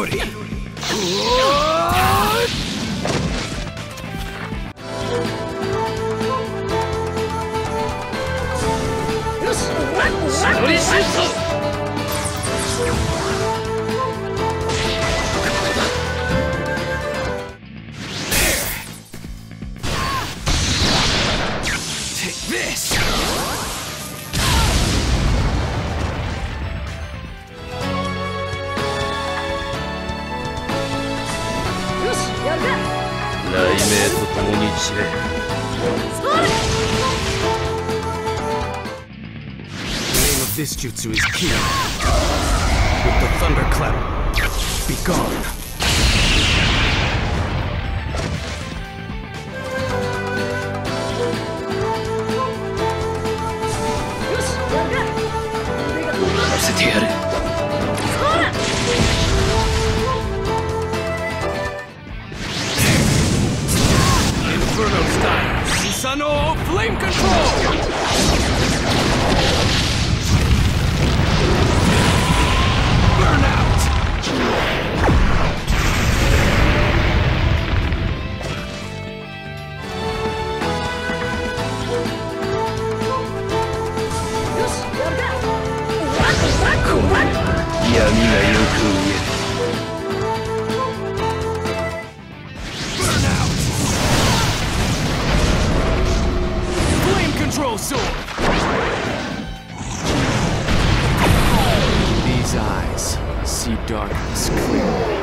どれ。よし、それしそう。死ね。This jutsu is here. With the thunderclap, be gone. Susanoo flame control! Burnout! Yami ga yoku ueru. These eyes see darkness clearly.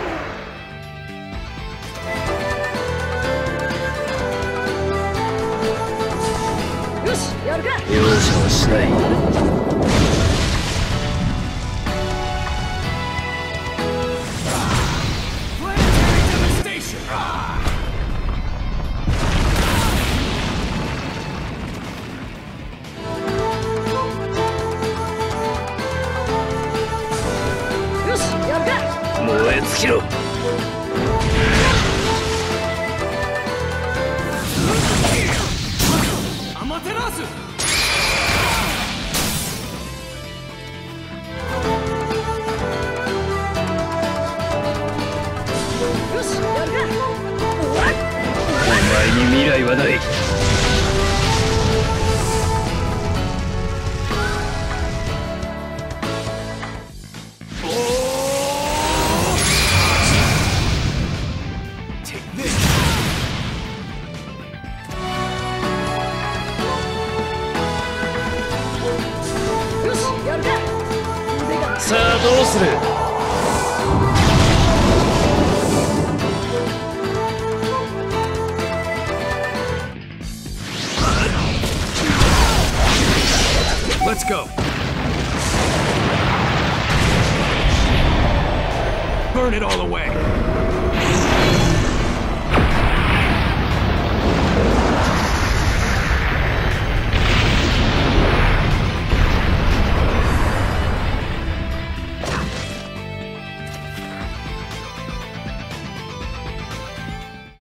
Yaruga was slain. Planetary devastation. Let's kill. Amaterasu. What? Let's go. Burn it all away.